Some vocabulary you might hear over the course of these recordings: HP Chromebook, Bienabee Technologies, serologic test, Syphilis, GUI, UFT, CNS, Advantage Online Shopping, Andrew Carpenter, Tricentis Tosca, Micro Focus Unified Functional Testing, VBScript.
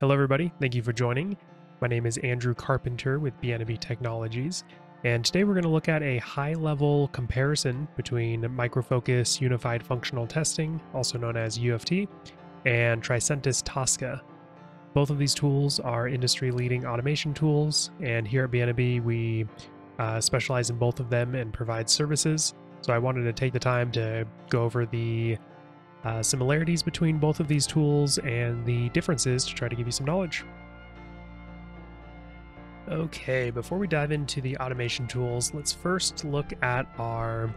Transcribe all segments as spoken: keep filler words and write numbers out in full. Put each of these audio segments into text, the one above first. Hello everybody, thank you for joining. My name is Andrew Carpenter with Bienabee Technologies, and today we're going to look at a high-level comparison between Micro Focus Unified Functional Testing, also known as U F T, and Tricentis Tosca. Both of these tools are industry-leading automation tools, and here at Bienabee we uh, specialize in both of them and provide services, so I wanted to take the time to go over the Uh, similarities between both of these tools and the differences to try to give you some knowledge. Okay, before we dive into the automation tools, let's first look at our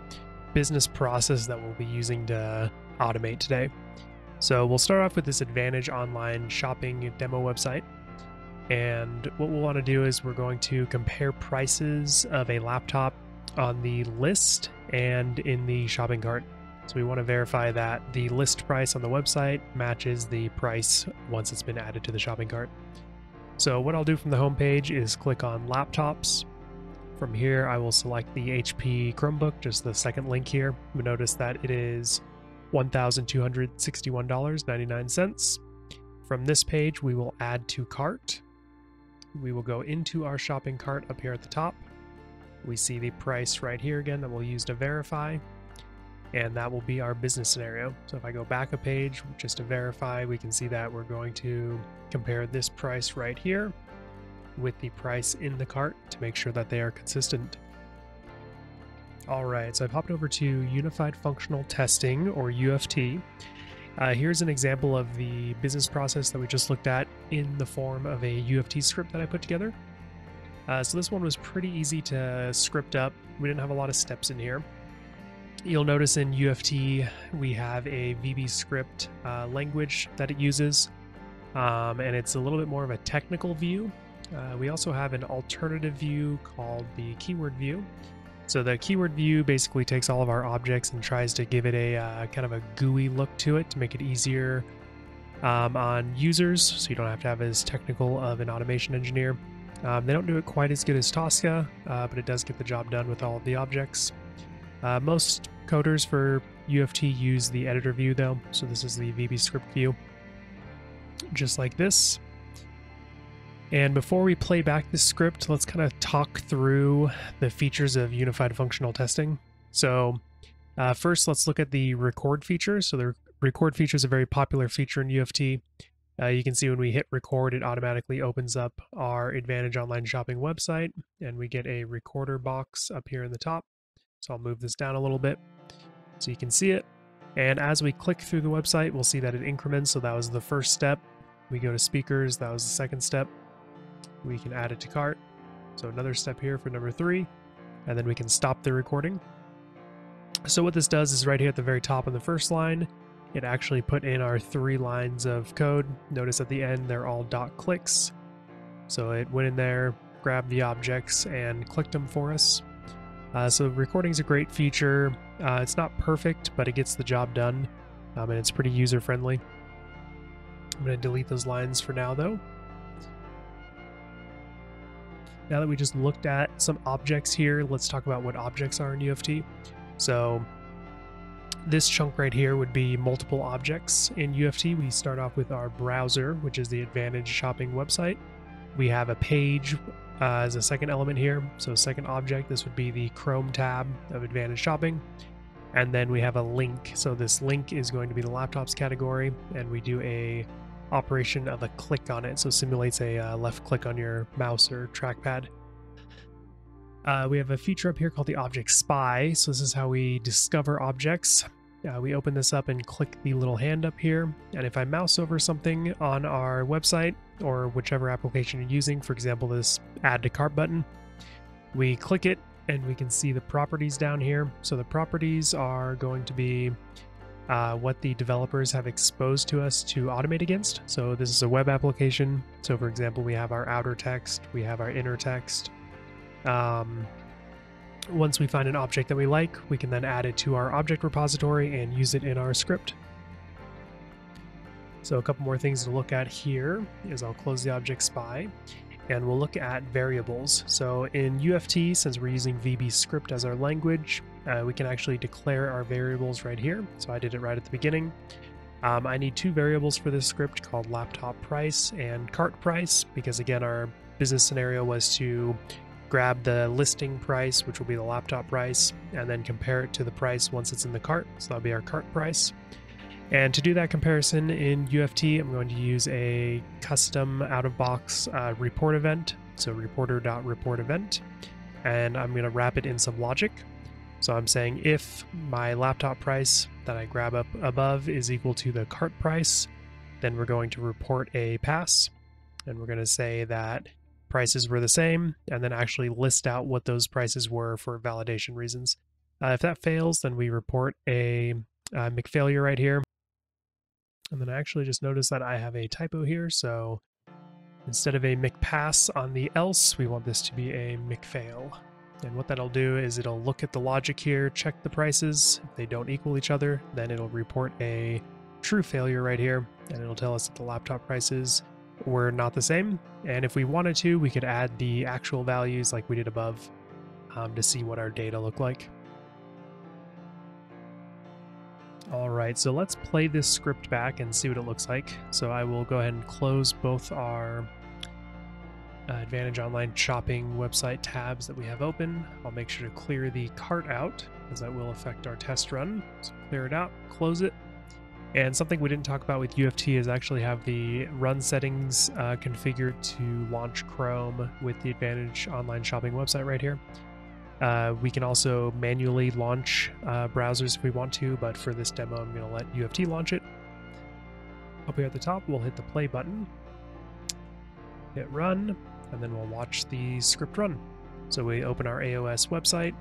business process that we'll be using to automate today. So we'll start off with this Advantage Online Shopping demo website. And what we'll want to do is we're going to compare prices of a laptop on the list and in the shopping cart. So we want to verify that the list price on the website matches the price once it's been added to the shopping cart. So what I'll do from the home page is click on laptops. From here I will select the H P Chromebook, just the second link here. You'll notice that it is one thousand two hundred sixty-one dollars and ninety-nine cents. From this page we will add to cart. We will go into our shopping cart up here at the top. We see the price right here again that we'll use to verify. And that will be our business scenario. So if I go back a page, just to verify, we can see that we're going to compare this price right here with the price in the cart to make sure that they are consistent. All right, so I've hopped over to Unified Functional Testing, or U F T. Uh, here's an example of the business process that we just looked at in the form of a U F T script that I put together. Uh, so this one was pretty easy to script up. We didn't have a lot of steps in here. You'll notice in U F T we have a VBScript uh, language that it uses, um, and it's a little bit more of a technical view. Uh, we also have an alternative view called the keyword view. So the keyword view basically takes all of our objects and tries to give it a uh, kind of a gooey look to it to make it easier um, on users, so you don't have to have as technical of an automation engineer. Um, they don't do it quite as good as Tosca, uh, but it does get the job done with all of the objects. Uh, most coders for U F T use the editor view though, so this is the VBScript view, just like this. And before we play back this script, let's kind of talk through the features of Unified Functional Testing. So uh, first, let's look at the record feature. So the record feature is a very popular feature in U F T. Uh, you can see when we hit record, it automatically opens up our Advantage Online Shopping website, and we get a recorder box up here in the top. So I'll move this down a little bit so you can see it. And as we click through the website, we'll see that it increments. So that was the first step. We go to speakers. That was the second step. We can add it to cart. So another step here for number three, and then we can stop the recording. So what this does is right here at the very top in the first line, it actually put in our three lines of code. Notice at the end, they're all dot clicks. So it went in there, grabbed the objects and clicked them for us. Uh, so recording is a great feature. Uh, it's not perfect, but it gets the job done, um, and it's pretty user-friendly. I'm going to delete those lines for now, though. Now that we just looked at some objects here, let's talk about what objects are in U F T. So this chunk right here would be multiple objects. In U F T, we start off with our browser, which is the Advantage Shopping website. We have a page Uh, as a second element here, so second object, this would be the Chrome tab of Advantage Shopping, and then we have a link. So this link is going to be the laptops category, and we do a operation of a click on it, so simulates a uh, left click on your mouse or trackpad. Uh, we have a feature up here called the Object Spy, so this is how we discover objects. Uh, we open this up and click the little hand up here, and if I mouse over something on our website or whichever application you're using, for example this add to cart button, we click it and we can see the properties down here. So the properties are going to be uh, what the developers have exposed to us to automate against. So this is a web application, so for example we have our outer text, we have our inner text. Um, Once we find an object that we like, we can then add it to our object repository and use it in our script. So a couple more things to look at here is I'll close the Object Spy, and we'll look at variables. So in U F T, since we're using VBScript as our language, uh, we can actually declare our variables right here. So I did it right at the beginning. Um, I need two variables for this script called laptop price and cart price, because again, our business scenario was to grab the listing price, which will be the laptop price, and then compare it to the price once it's in the cart. So that'll be our cart price. And to do that comparison in U F T, I'm going to use a custom out-of-box uh, report event. So reporter.reportEvent, and I'm going to wrap it in some logic. So I'm saying if my laptop price that I grab up above is equal to the cart price, then we're going to report a pass, and we're going to say that prices were the same, and then actually list out what those prices were for validation reasons. Uh, if that fails, then we report a uh, McFailure right here. And then I actually just noticed that I have a typo here, so instead of a McPass on the else, we want this to be a McFail. And what that'll do is it'll look at the logic here, check the prices. If they don't equal each other, then it'll report a true failure right here, and it'll tell us that the laptop prices were not the same. And if we wanted to, we could add the actual values like we did above um, to see what our data look like. All right, so let's play this script back and see what it looks like. So I will go ahead and close both our uh, Advantage Online Shopping website tabs that we have open. I'll make sure to clear the cart out, because that will affect our test run. So clear it out, close it. And something we didn't talk about with U F T is actually have the run settings uh, configured to launch Chrome with the Advantage Online Shopping website right here. Uh, we can also manually launch uh, browsers if we want to, but for this demo, I'm going to let U F T launch it. Up here at the top, we'll hit the play button, hit run, and then we'll watch the script run. So we open our A O S website,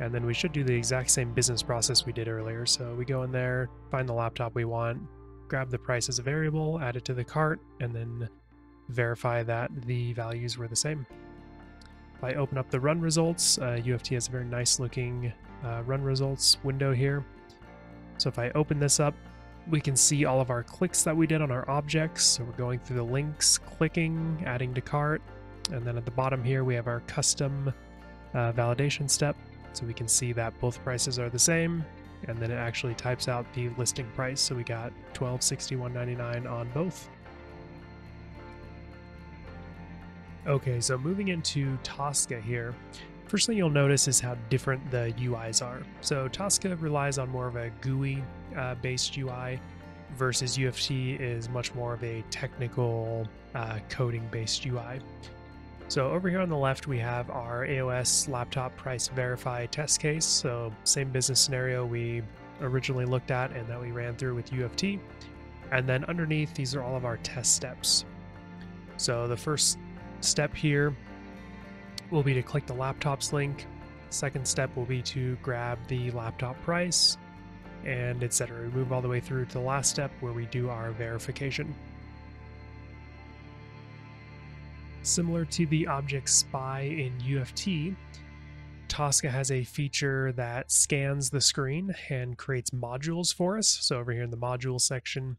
and then we should do the exact same business process we did earlier. So we go in there, find the laptop we want, grab the price as a variable, add it to the cart, and then verify that the values were the same. If I open up the run results, uh, U F T has a very nice looking uh, run results window here. So if I open this up, we can see all of our clicks that we did on our objects. So we're going through the links, clicking, adding to cart, and then at the bottom here we have our custom uh, validation step. So we can see that both prices are the same, and then it actually types out the listing price. So we got twelve sixty-one ninety-nine on both. Okay, so moving into Tosca here, first thing you'll notice is how different the U Is are. So Tosca relies on more of a G U I-based uh, U I, versus U F T is much more of a technical uh, coding-based U I. So over here on the left, we have our A O S laptop price verify test case. So same business scenario we originally looked at and that we ran through with U F T. And then underneath, these are all of our test steps. So the first step here will be to click the laptops link. Second step will be to grab the laptop price, and et cetera. We move all the way through to the last step where we do our verification. Similar to the object spy in U F T, Tosca has a feature that scans the screen and creates modules for us. So over here in the module section,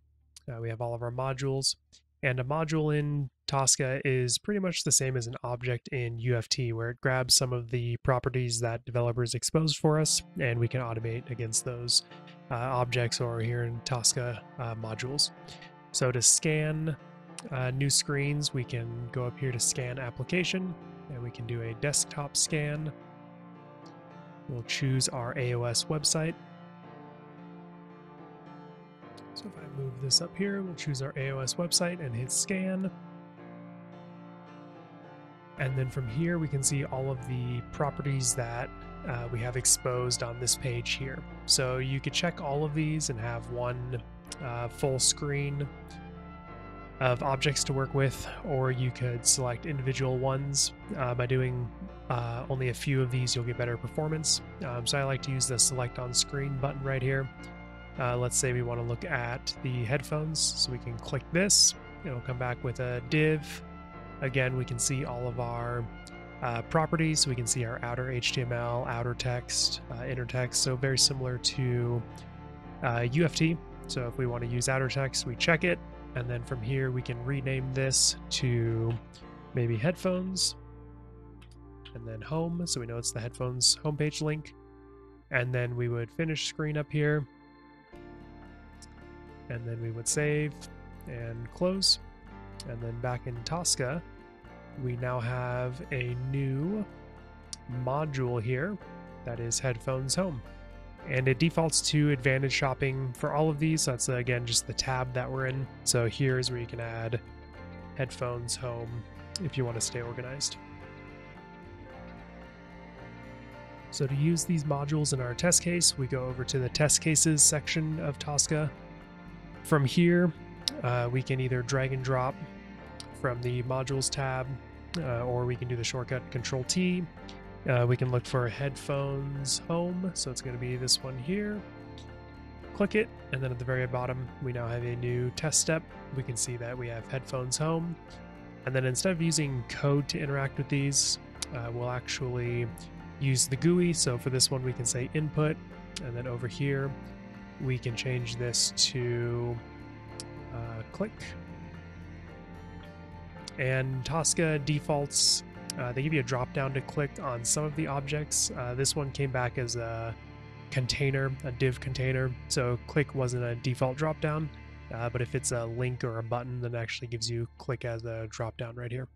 uh, we have all of our modules. And a module in Tosca is pretty much the same as an object in U F T, where it grabs some of the properties that developers exposed for us, and we can automate against those uh, objects, or here in Tosca, uh, modules. So to scan uh, new screens, we can go up here to scan application, and we can do a desktop scan. We'll choose our A O S website. So if I move this up here, we'll choose our A O S website and hit scan. And then from here, we can see all of the properties that uh, we have exposed on this page here. So you could check all of these and have one uh, full screen of objects to work with, or you could select individual ones. Uh, by doing uh, only a few of these, you'll get better performance. Um, so I like to use the select on screen button right here. Uh, let's say we want to look at the headphones, so we can click this. It'll come back with a div. Again, we can see all of our uh, properties. So we can see our outer H T M L, outer text, uh, inner text. So very similar to uh, U F T. So if we want to use outer text, we check it. And then from here, we can rename this to maybe headphones, and then home. So we know it's the headphones homepage link. And then we would finish screen up here. and then we would save and close. And then back in Tosca, we now have a new module here that is Headphones Home. And it defaults to Advantage Shopping for all of these. So that's, again, just the tab that we're in. So here's where you can add Headphones Home if you want to stay organized. So to use these modules in our test case, we go over to the Test Cases section of Tosca. From here, uh, we can either drag and drop from the Modules tab, uh, or we can do the shortcut Control T. Uh, we can look for Headphones Home, so it's going to be this one here. Click it, and then at the very bottom, we now have a new test step. We can see that we have Headphones Home. And then instead of using code to interact with these, uh, we'll actually use the G U I. So for this one, we can say input, and then over here, we can change this to uh, click. And Tosca defaults, uh, they give you a drop down to click on some of the objects. Uh, this one came back as a container, a div container, so click wasn't a default drop down, uh, but if it's a link or a button, then it actually gives you click as a drop down right here.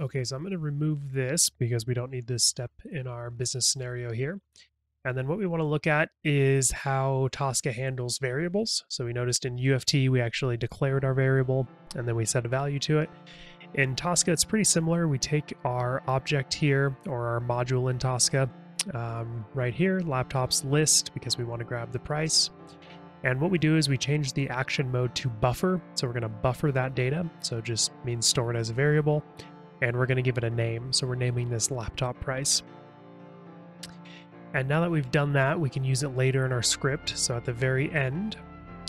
Okay, so I'm going to remove this because we don't need this step in our business scenario here. And then what we want to look at is how Tosca handles variables. So we noticed in U F T, we actually declared our variable and then we set a value to it. In Tosca, it's pretty similar. We take our object here, or our module in Tosca, um, right here, laptops list, because we want to grab the price. And what we do is we change the action mode to buffer. So we're going to buffer that data. So it just means store it as a variable. And we're going to give it a name, so we're naming this laptop price. And now that we've done that, we can use it later in our script. So at the very end,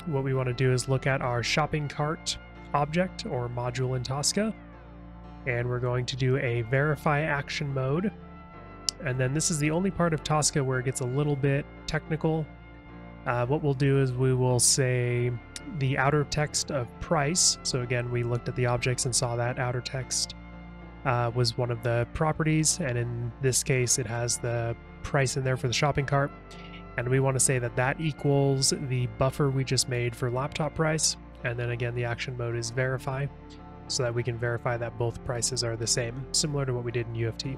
what we want to do is look at our shopping cart object or module in Tosca, and we're going to do a verify action mode. And then this is the only part of Tosca where it gets a little bit technical. Uh, what we'll do is we will say the outer text of price. So again, we looked at the objects and saw that outer text Uh, was one of the properties, and in this case it has the price in there for the shopping cart, and we want to say that that equals the buffer we just made for laptop price. And then again, the action mode is verify, so that we can verify that both prices are the same, similar to what we did in U F T.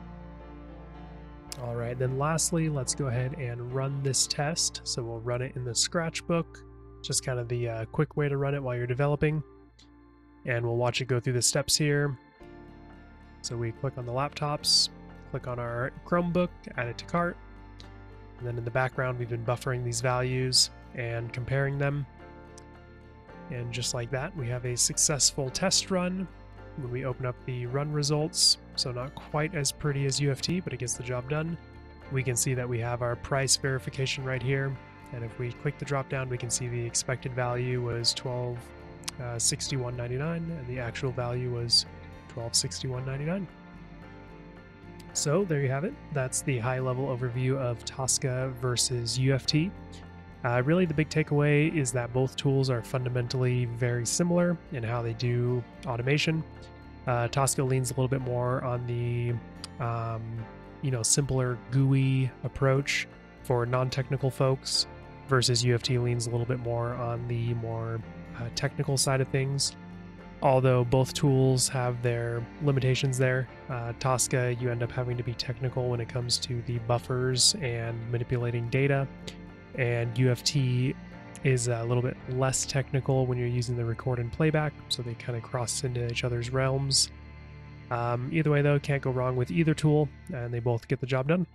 All right, then lastly, let's go ahead and run this test. So we'll run it in the scratchbook, just kind of the uh, quick way to run it while you're developing, and we'll watch it go through the steps here. So we click on the laptops, click on our Chromebook, add it to cart, and then in the background we've been buffering these values and comparing them. And just like that, we have a successful test run. When we open up the run results, so not quite as pretty as U F T, but it gets the job done. We can see that we have our price verification right here, and if we click the drop down, we can see the expected value was twelve sixty-one ninety-nine, and the actual value was twelve sixty-one ninety-nine. So there you have it. That's the high-level overview of Tosca versus U F T. Uh, really, the big takeaway is that both tools are fundamentally very similar in how they do automation. Uh, Tosca leans a little bit more on the um, you know, simpler G U I approach for non-technical folks, versus U F T leans a little bit more on the more uh, technical side of things. Although both tools have their limitations there. Uh, Tosca, you end up having to be technical when it comes to the buffers and manipulating data, and U F T is a little bit less technical when you're using the record and playback, so they kind of cross into each other's realms. Um, either way though, can't go wrong with either tool, and they both get the job done.